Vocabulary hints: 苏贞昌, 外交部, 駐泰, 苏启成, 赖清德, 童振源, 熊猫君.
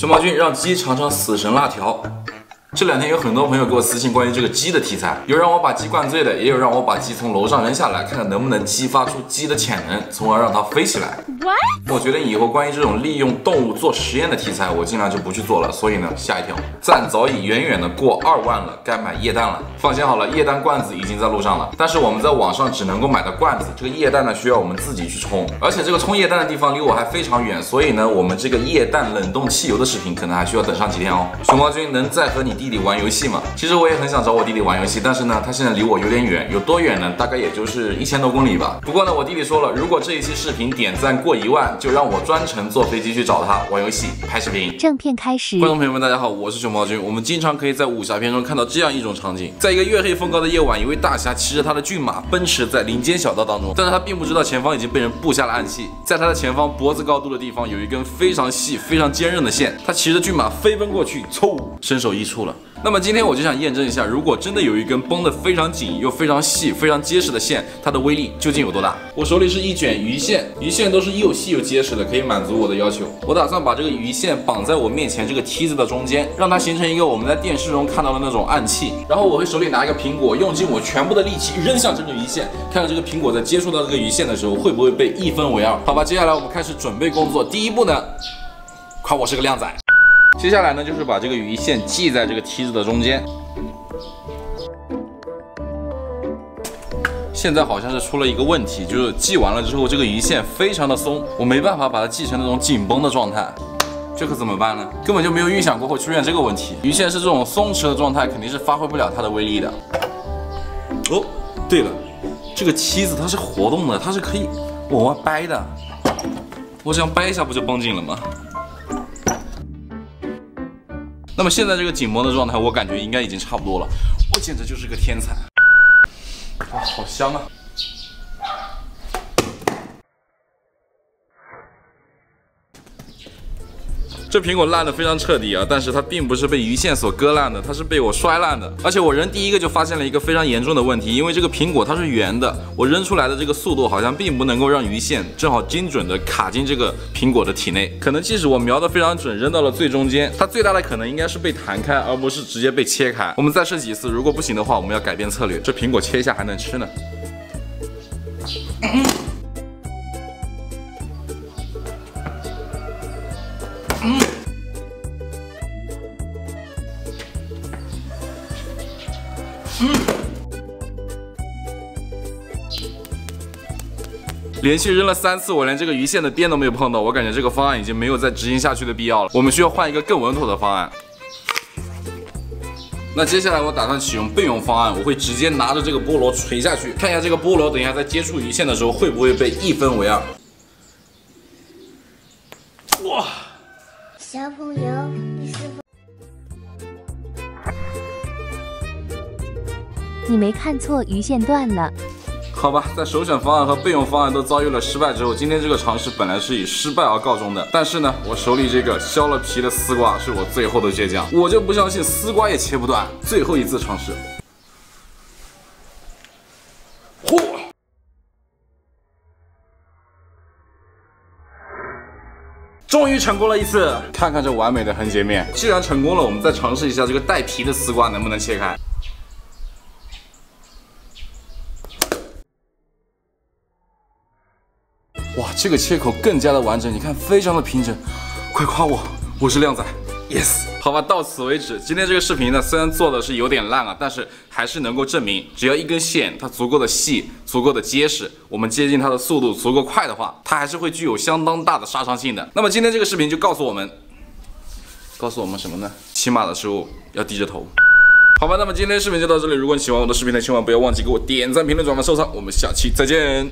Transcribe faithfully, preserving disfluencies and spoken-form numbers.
熊猫君让鸡尝尝死神辣条。这两天有很多朋友给我私信关于这个鸡的题材，有让我把鸡灌醉的，也有让我把鸡从楼上扔下来，看看能不能激发出鸡的潜能，从而让它飞起来。我决定以后关于这种利用动物做实验的题材，我尽量就不去做了。所以呢，下一条赞早已远远的过二万了，该买液氮了。放心好了，液氮罐子已经在路上了，但是我们在网上只能够买的罐子，这个液氮呢需要我们自己去冲，而且这个冲液氮的地方离我还非常远，所以呢，我们这个液氮冷冻汽油的视频可能还需要等上几天哦。熊猫君能再和你 弟弟玩游戏嘛？其实我也很想找我弟弟玩游戏，但是呢，他现在离我有点远，有多远呢？大概也就是一千多公里吧。不过呢，我弟弟说了，如果这一期视频点赞过一万，就让我专程坐飞机去找他玩游戏、拍视频。正片开始。观众朋友们，大家好，我是熊猫君。我们经常可以在武侠片中看到这样一种场景：在一个月黑风高的夜晚，一位大侠骑着他的骏马奔驰在林间小道当中，但是他并不知道前方已经被人布下了暗器。在他的前方脖子高度的地方有一根非常细、非常坚韧的线，他骑着骏马飞奔过去，嗖，身首异处了。那么今天我就想验证一下，如果真的有一根绷得非常紧又非常细、非常结实的线，它的威力究竟有多大？我手里是一卷鱼线，鱼线都是又细又结实的，可以满足我的要求。我打算把这个鱼线绑在我面前这个梯子的中间，让它形成一个我们在电视中看到的那种暗器。然后我会手里拿一个苹果，用尽我全部的力气扔向这个鱼线，看看这个苹果在接触到这个鱼线的时候会不会被一分为二。好吧，接下来我们开始准备工作。第一步呢，夸我是个靓仔。 接下来呢，就是把这个鱼线系在这个梯子的中间。现在好像是出了一个问题，就是系完了之后，这个鱼线非常的松，我没办法把它系成那种紧绷的状态。 这可怎么办呢？根本就没有预想过会出现这个问题。鱼线是这种松弛的状态，肯定是发挥不了它的威力的。哦，对了，这个梯子它是活动的，它是可以往外掰的。我这样掰一下，不就绷紧了吗？ 那么现在这个紧绷的状态，我感觉应该已经差不多了。我简直就是个天才！哇，好香啊！这苹果烂得非常彻底啊，但是它并不是被鱼线所割烂的，它是被我摔烂的。而且我扔第一个就发现了一个非常严重的问题，因为这个苹果它是圆的，我扔出来的这个速度好像并不能够让鱼线正好精准的卡进这个苹果的体内。可能即使我瞄得非常准，扔到了最中间，它最大的可能应该是被弹开，而不是直接被切开。我们再试几次，如果不行的话，我们要改变策略。这苹果切一下还能吃呢。嗯 嗯，嗯，连续扔了三次，我连这个鱼线的边都没有碰到，我感觉这个方案已经没有再执行下去的必要了。我们需要换一个更稳妥的方案。那接下来我打算启用备用方案，我会直接拿着这个菠萝垂下去，看一下这个菠萝等一下在接触鱼线的时候会不会被一分为二。哇！ 小朋友，你是否？你没看错，鱼线断了。好吧，在首选方案和备用方案都遭遇了失败之后，今天这个尝试本来是以失败而告终的。但是呢，我手里这个削了皮的丝瓜是我最后的倔强，我就不相信丝瓜也切不断。最后一次尝试。 终于成功了一次，看看这完美的横截面。既然成功了，我们再尝试一下这个带皮的丝瓜能不能切开。哇，这个切口更加的完整，你看非常的平整。快夸我，我是靓仔 ，yes。好吧，到此为止。今天这个视频呢，虽然做的是有点烂啊，但是还是能够证明，只要一根线它足够的细、足够的结实。 我们接近它的速度足够快的话，它还是会具有相当大的杀伤性的。那么今天这个视频就告诉我们，告诉我们什么呢？骑马的时候要低着头。好吧，那么今天视频就到这里。如果你喜欢我的视频呢，千万不要忘记给我点赞、评论、转发、收藏。我们下期再见。